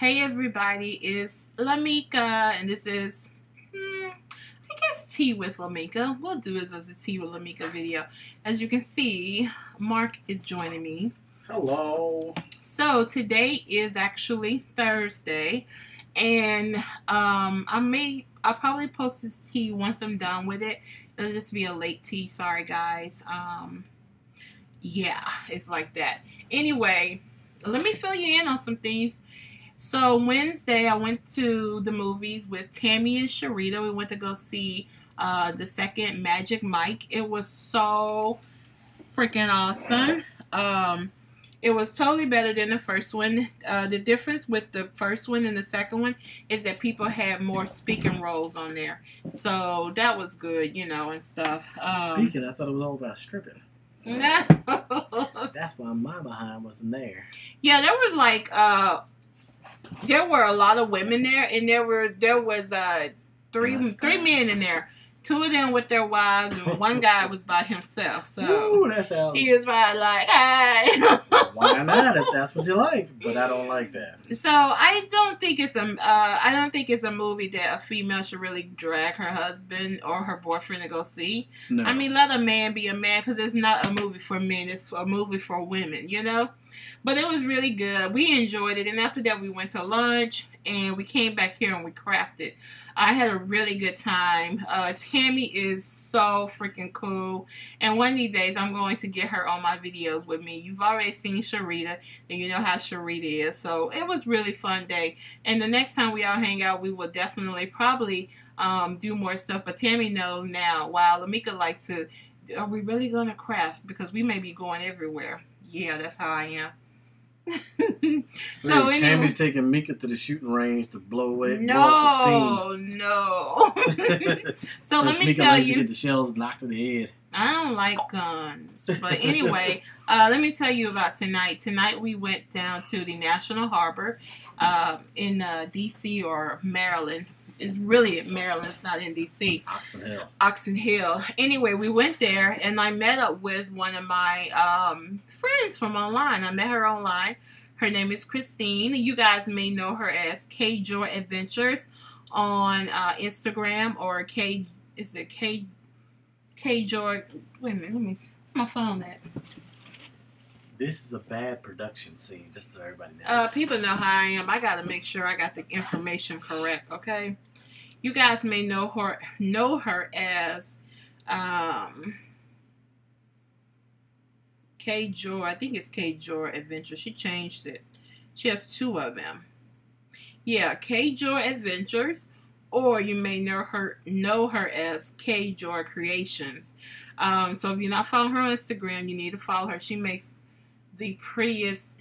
Hey everybody, it's Lamika, and this is, I guess tea with Lamika. We'll do it as a tea with Lamika video. As you can see, Mark is joining me. Hello. So today is actually Thursday, and I'll probably post this tea once I'm done with it. It'll just be a late tea. Sorry guys. Yeah, it's like that. Anyway, let me fill you in on some things. So Wednesday, I went to the movies with Tammy and Sharita. We went to go see the second Magic Mike. It was so freaking awesome. It was totally better than the first one. The difference with the first one and the second one is that people had more speaking roles on there. So that was good, you know, and stuff. Speaking, I thought it was all about stripping. No. That's why my behind wasn't there. Yeah, there was like... there were a lot of women there, and there was three men in there. Two of them with their wives, and one guy was by himself. So ooh, that's how he was probably like, hey. Why not? If that's what you like, but I don't like that. So I don't think it's a movie that a female should really drag her husband or her boyfriend to go see. No. I mean, let a man be a man, because it's not a movie for men. It's a movie for women, you know. But it was really good. We enjoyed it. And after that, we went to lunch. And we came back here and we crafted. I had a really good time. Tammy is so freaking cool. And one of these days, I'm going to get her on my videos with me. You've already seen Sharita. And you know how Sharita is. So it was really fun day. And the next time we all hang out, we will definitely probably do more stuff. But Tammy knows now, wow, Lamika likes to... Are we really going to craft? Because we may be going everywhere. Yeah, that's how I am. So anyway, Tammy's taking Mika to the shooting range to blow away. No, no. So let me tell you, to get the shells knocked in the head. I don't like guns, but anyway, let me tell you about tonight. Tonight we went down to the National Harbor in D.C. or Maryland. It's really in Maryland. It's not in D.C. Oxon Hill. Oxon Hill. Anyway, we went there, and I met up with one of my friends from online. I met her online. Her name is Christine. You guys may know her as K Joy Adventures on Instagram, or K. Is it K? K Joy. Wait a minute. Let me see my phone. That. This is a bad production scene, just so everybody knows. People know how I am. I gotta make sure I got the information correct. Okay. You guys may know her as K Joy. I think it's K Joy Adventure. She changed it. She has two of them. Yeah, K Joy Adventures, or you may know her as K Joy Creations. So if you're not following her on Instagram, you need to follow her. She makes the prettiest.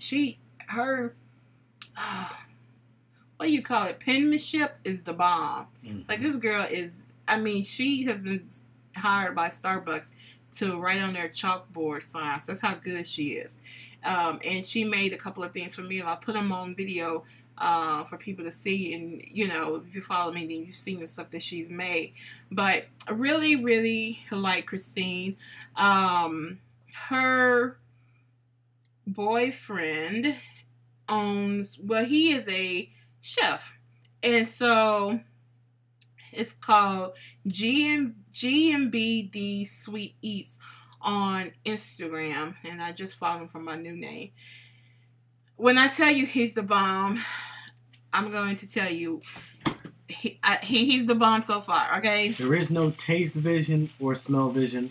What do you call it? Penmanship is the bomb. Like, this girl is, I mean, she has been hired by Starbucks to write on their chalkboard signs. That's how good she is. And she made a couple of things for me, and I put them on video for people to see. And, you know, if you follow me, then you've seen the stuff that she's made. But I really, really like Christine. Her boyfriend owns, well, he is a chef, and so it's called GB&D Sweet Eats on Instagram, and I just followed him for my new name. When I tell you he's the bomb, I'm going to tell you he's the bomb so far. Okay, there is no taste vision or smell vision,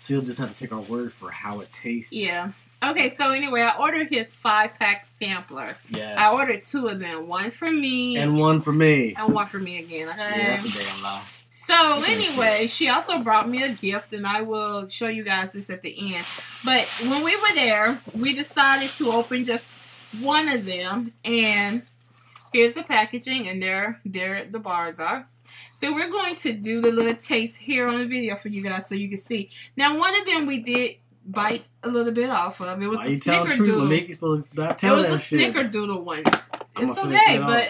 so you'll just have to take our word for how it tastes. Yeah. Okay, so anyway, I ordered his 5-pack sampler. Yes. I ordered 2 of them. One for me. And one for me. And one for me again. Okay? Yeah, that's a damn lie. So anyway, she also brought me a gift, and I will show you guys this at the end. But when we were there, we decided to open just one of them. And here's the packaging, and there the bars are. So we're going to do the little taste here on the video for you guys so you can see. Now, one of them we did bite a little bit off of. It was the snickerdoodle. It was a snickerdoodle one. It's okay, but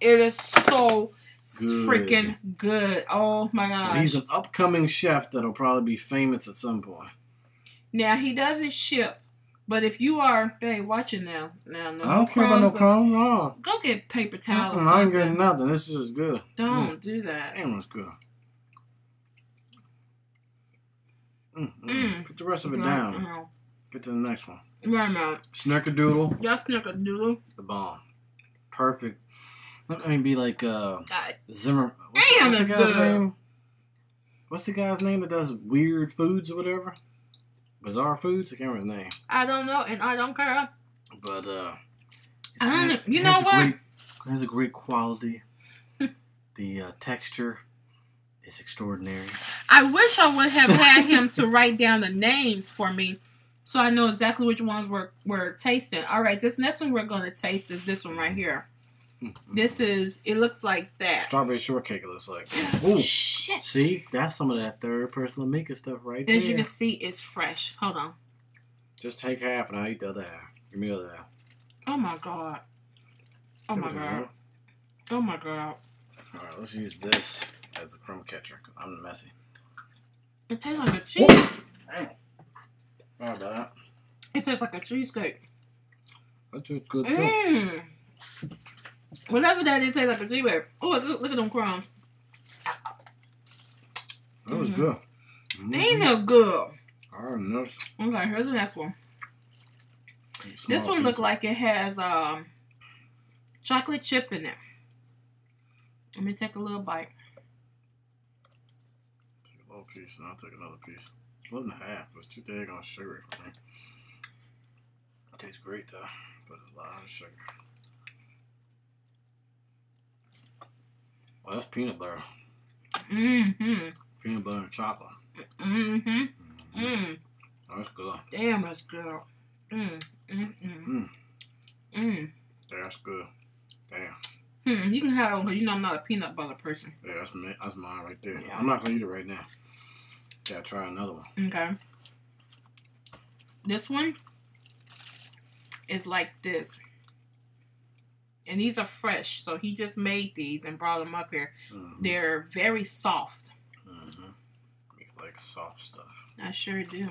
it is so freaking good. Oh my gosh. So he's an upcoming chef that'll probably be famous at some point. Now, he doesn't ship But if you are, babe, watching now, no, I don't care about no crumbs. No. Go get paper towels. I ain't getting nothing. This is good. Don't do that. Damn, it's good. Put the rest of it down. Get to the next one. Right now. Snickerdoodle. Yeah, snickerdoodle. The bomb. Perfect. Let me be like Zimmer. Damn, that's good. What's the guy's name that does weird foods or whatever? Bizarre Foods? I can't remember his name. I don't know, and I don't care. But, I don't know. You know what? It has a great quality. The texture is extraordinary. I wish I would have had him to write down the names for me so I know exactly which ones we're tasting. All right, this next one we're going to taste is this one right here. This is, it looks like that. Strawberry shortcake, it looks like. Ooh, shit. See, that's some of that third person Amica stuff right there. As you can see, it's fresh. Hold on. Just take half and I'll eat the other half. Give me the other half. Oh my God. Oh my God. Oh my God. Alright, let's use this as the crumb catcher. I'm messy. It tastes like a cheese. Damn. Sorry about that. It tastes like a cheesecake. That tastes good too. Mmm. Whatever that is, it tastes like a cheesecake. Oh, look at them crumbs. That was good. Damn, that was good. Alright, next. Okay, here's the next one. This one looks like it has chocolate chip in it. Let me take a little bite. Take a little piece and I'll take another piece. It wasn't half, it was too daggone sugary for me. It tastes great though, but it's a lot of sugar. Well, that's peanut butter. Mm-hmm. Peanut butter and chocolate. Mm-hmm. Mm-hmm. Mm. Oh, that's good. Damn, that's good. Mm. Mm-mm. Mm. Mm. Yeah, that's good. Damn. Hmm, you can have it because you know I'm not a peanut butter person. Yeah, that's mine right there. Yeah. I'm not going to eat it right now. Gotta try another one. Okay. This one is like this. And these are fresh, so he just made these and brought them up here. Mm-hmm. They're very soft. Mm-hmm. We like soft stuff. I sure do.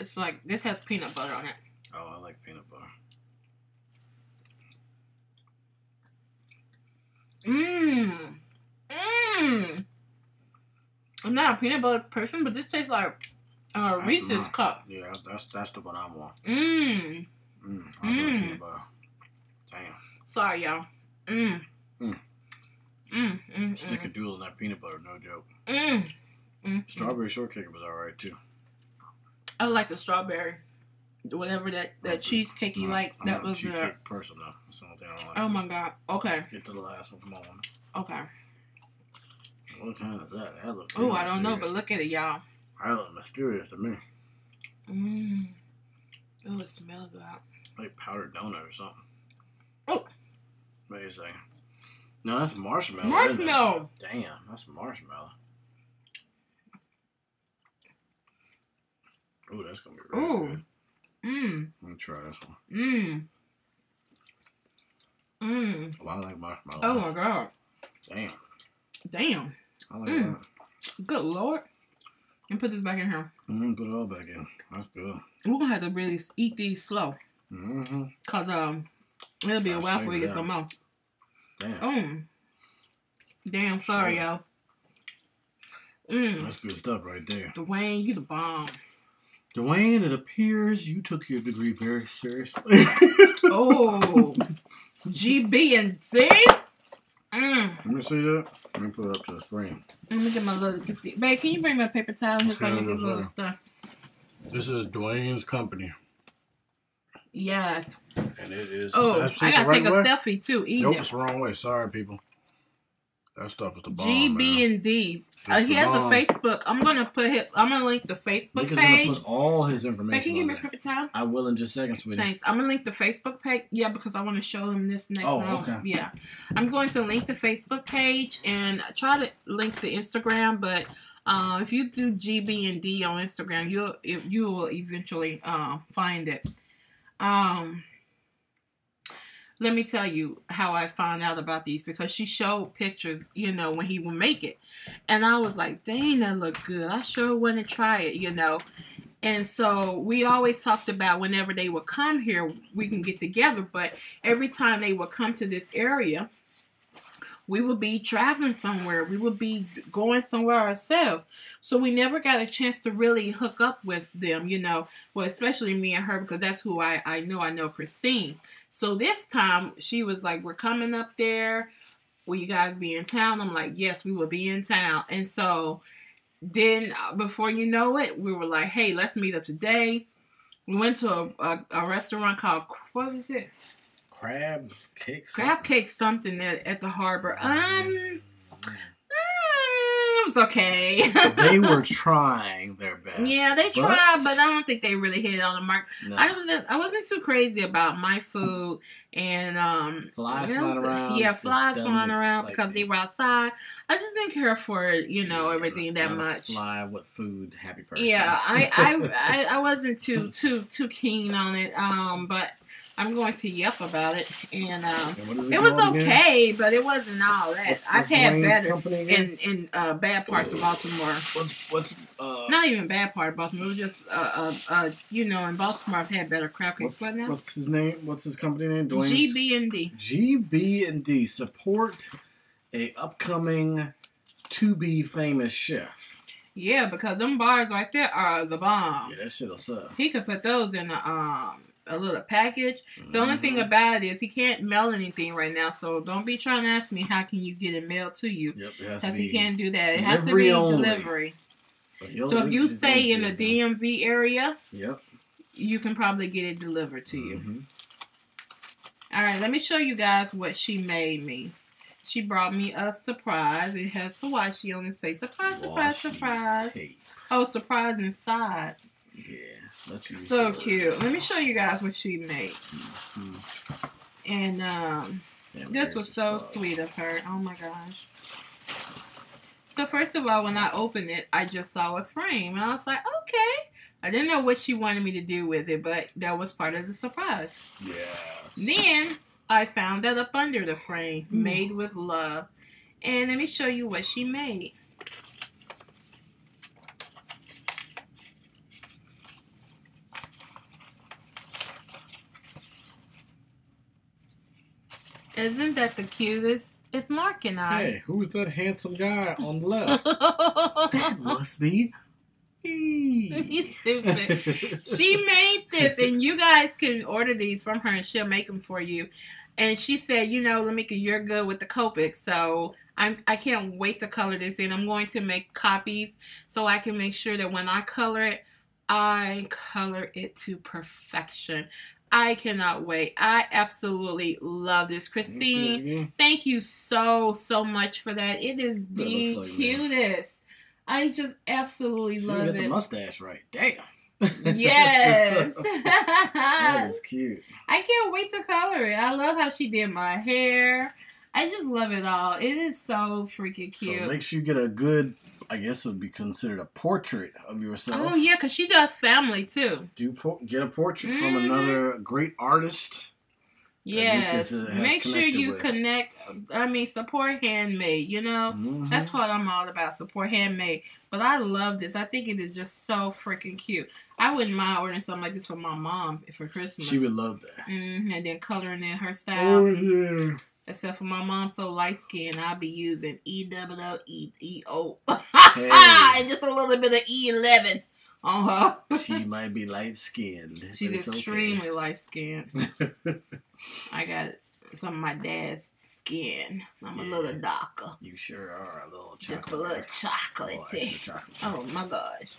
It's like, this has peanut butter on it. Oh, I like peanut butter. Mmm. Mmm. I'm not a peanut butter person, but this tastes like Reese's cup. Yeah, that's the one I want. Mmm. Mmm. Mmm. Damn. Sorry, y'all. Mmm. Mmm. Mmm. Mm. Snickerdoodle in that peanut butter, no joke. Mmm. Mm. Strawberry shortcake was alright too. I like the strawberry, whatever that cheesecake you like. That was good. I'm not a cheesecake person though. That's the only thing I don't like. Oh my God. Okay. Get to the last one. Come on. Okay. What kind is that? That looks. Oh, I don't know, but look at it, y'all. That looks mysterious to me. Mmm. Oh, it smells good. Like powdered donut or something. Oh. Wait a second. No, that's marshmallow. Marshmallow. Damn, that's marshmallow. Oh, that's gonna be really good. Mmm. Let me try this one. Mmm. Mmm. Oh, I like marshmallow. Oh my God. Damn. Damn. I like that. Good Lord. And put this back in here. Put it all back in. That's good. We're gonna have to really eat these slow. Mm-hmm. Cause it'll be a while before we get some more. Damn. Damn, sorry, y'all. That's good stuff right there. Dwayne, you the bomb. Dwayne, it appears you took your degree very seriously. Oh. GB&D? Let me see that. Let me put it up to the screen. Let me get my little... Babe, can you bring my paper towel here so I can get a little stuff? This is Dwayne's company. Yes. And it is... Oh, I gotta take a selfie too. Nope, it's the wrong way. Sorry, people. That stuff is the bomb, GB&D. He has a Facebook. I'm gonna put his... I'm gonna link the Facebook page. I'm gonna put all his information. Babe, can you give me a paper towel? I will in just a second, sweetie. Thanks. I'm gonna link the Facebook page. Yeah, because I want to show him this next. Oh, okay. Yeah, I'm going to link the Facebook page and try to link the Instagram. But if you do GB&D on Instagram, you will eventually find it. Let me tell you how I found out about these, because she showed pictures, you know, when he would make it. And I was like, dang, that looked good. I sure want to try it, you know. And so we always talked about whenever they would come here, we can get together. But every time they would come to this area, we would be traveling somewhere. We would be going somewhere ourselves. So we never got a chance to really hook up with them, you know. Well, especially me and her, because that's who I know. I know Christine. So this time she was like, we're coming up there. Will you guys be in town? I'm like, yes, we will be in town. And so then before you know it, we were like, hey, let's meet up today. We went to a restaurant called, what was it? Crab cake something at the harbor. It was okay. They were trying their best. Yeah, they tried, but I don't think they really hit it on the mark. No. I wasn't too crazy about my food and flies flying around. Yeah, flies flying around because they were outside. I just didn't care for everything that much. Fly with food, happy person. Yeah, I wasn't too keen on it. But I'm going to yep about it, and it was okay, again? But it wasn't all that. I've had better in bad parts of Baltimore. Not even bad part of Baltimore. It was just in Baltimore I've had better crab cakes. What's his name? What's his company name? Dwayne's? GB&D. GB&D, support a upcoming to be famous chef. Yeah, because them bars right there are the bomb. Yeah, that shit'll suck. He could put those in a little package. The only thing about it is he can't mail anything right now, so don't be trying to ask me how can you get it mailed to you, because he can't do that. It has to be delivery. So if you stay in the DMV area, you can probably get it delivered to you. All right, let me show you guys what she made me. She brought me a surprise. It has Sawashi on it. Say surprise, surprise, surprise. Oh, surprise inside. Yeah. That's so cute. Let me show you guys what she made. And this was so sweet of her. Oh my gosh. So first of all, when I opened it, I just saw a frame. And I was like, okay. I didn't know what she wanted me to do with it, but that was part of the surprise. Yeah. Then I found that up under the frame, made with love. And let me show you what she made. Isn't that the cutest? It's Mark and I. Hey, who's that handsome guy on the left? That must be me. He's stupid. She made this, and you guys can order these from her, and she'll make them for you. And she said, you know, Lamika, you're good with the Copic, so I can't wait to color this in. I'm going to make copies so I can make sure that when I color it to perfection. I cannot wait. I absolutely love this. Christine, thank you so, so much for that. It is the cutest. I just absolutely love it. You got the mustache right. Damn. Yes. That is cute. I can't wait to color it. I love how she did my hair. I just love it all. It is so freaking cute. So make sure you get a good, I guess it would be considered a portrait of yourself. Oh, yeah, because she does family, too. Get a portrait from another great artist. Yes. Make sure you connect. Support handmade, you know? That's what I'm all about, support handmade. But I love this. I think it is just so freaking cute. I wouldn't mind ordering something like this for my mom for Christmas. She would love that. And then coloring in her style. Oh, yeah. Except for my mom, so light skinned, I'll be using E-double-O-E-E-O. And just a little bit of E11 on her. She might be light skinned. She's extremely light skinned. I got some of my dad's skin. I'm a little darker. You sure are a little chocolate. Just a little chocolatey. Oh my gosh.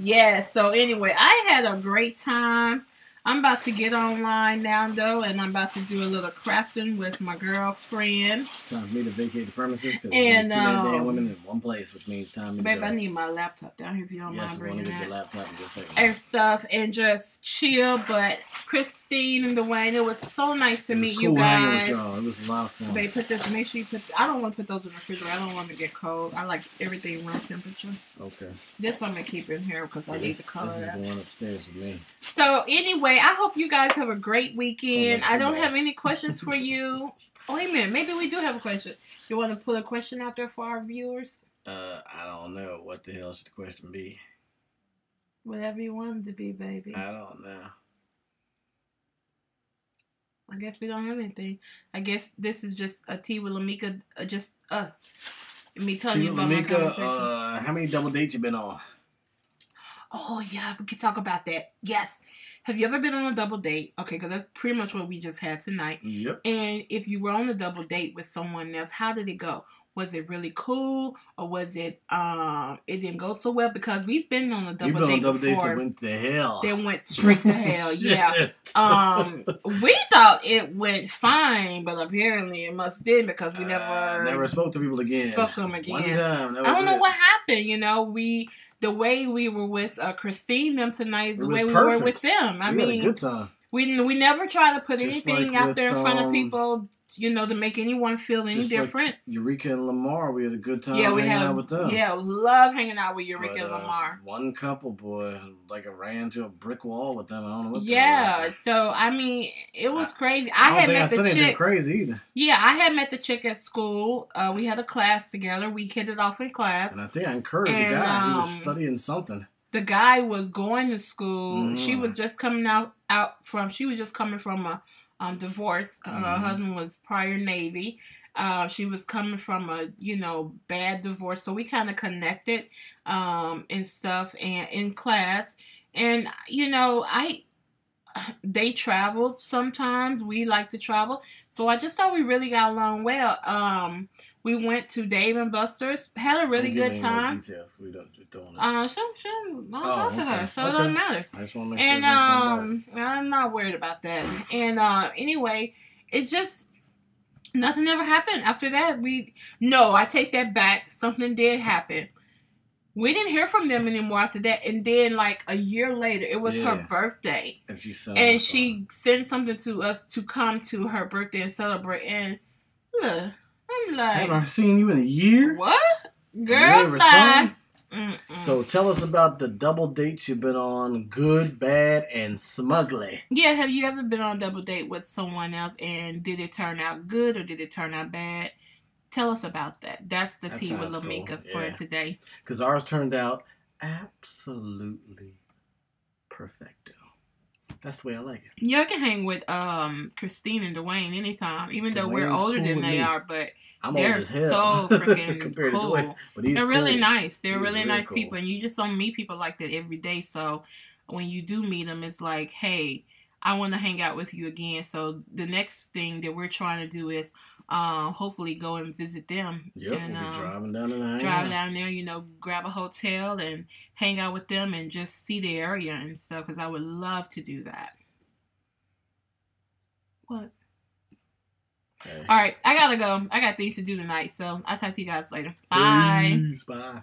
Yeah, so anyway, I had a great time. I'm about to get online now, though, and I'm about to do a little crafting with my girlfriend. It's time for me to vacate the premises because there's too many damn women in one place, which means time to go. I need my laptop down here if you don't mind bringing that. Yes, I'm going to get your laptop in just a second. And stuff, and just chill. But Christine and Dwayne, it was so nice to meet you guys. It was a lot of fun. They put this, make sure you put, I don't want to put those in the refrigerator. I don't want to get cold. I like everything room temperature. Okay. This I'm going to keep in here because I need to color that. This is going upstairs with me. So, anyway, I hope you guys have a great weekend. I don't have any questions for you. Oh, wait a minute. Maybe we do have a question. You want to pull a question out there for our viewers? I don't know. What the hell should the question be? Whatever you want to be, baby. I don't know. I guess we don't have anything. I guess this is just a tea with Lamika, just us. And me telling you about Lamika, my conversation. How many double dates you been on? Oh, yeah, we could talk about that. Yes. Have you ever been on a double date? Okay, because that's pretty much what we just had tonight. Yep. And if you were on a double date with someone else, how did it go? Was it really cool, or was it, it didn't go so well? Because we've been on a double date before. You've been on double dates that went to hell. They went straight to hell, yeah. We thought it went fine, but apparently it must did because we never spoke to people again. Spoke to them again. One time, that was I don't know what happened, you know. The way we were with Christine them tonight is the way we were with them. I mean, had a good time. We never try to put anything out there in front of people, you know, to make anyone feel any different. Eureka and Lamar, we had a good time hanging out with them. Yeah, love hanging out with Eureka and Lamar. One couple, boy, like I ran into a brick wall with them. I don't know what. Yeah, so I mean, it was crazy. I had met the chick. Crazy either. Yeah, I had met the chick at school. We had a class together. We hit it off in class. And I think I encouraged the guy. He was studying something. The guy was going to school. Mm. She was just coming from a divorce. Her husband was prior Navy. She was coming from a, you know, bad divorce. So we kind of connected and stuff and in class. And, you know, they traveled sometimes. We like to travel. So I just thought we really got along well. We went to Dave and Buster's, had a really good time. We don't know. I'll talk to her, so it doesn't matter. I just want to make sure. And I'm not worried about that. And anyway, it's just nothing ever happened after that. I take that back. Something did happen. We didn't hear from them anymore after that. And then, like, a year later, it was her birthday, and she sent something to us to come to her birthday and celebrate. And look. I'm like, have I seen you in a year? What? Girl, So tell us about the double dates you've been on, good, bad, and smuggly. Yeah, have you ever been on a double date with someone else, and did it turn out good or did it turn out bad? Tell us about that. That's the tea with Lamika for today. Because ours turned out absolutely perfecto. That's the way I like it. Yeah, I can hang with Christine and Dwayne anytime, even though we're older than they are, but they're so freaking cool. They're really nice. They're really nice people, and you just don't meet people like that every day, so when you do meet them, it's like, hey, I want to hang out with you again. So the next thing that we're trying to do is hopefully go and visit them. Yep, and, we'll be driving down there. Drive down there, you know, grab a hotel and hang out with them and just see the area and stuff, because I would love to do that. What? Hey. All right, I got to go. I got things to do tonight, so I'll talk to you guys later. Bye. Peace, bye.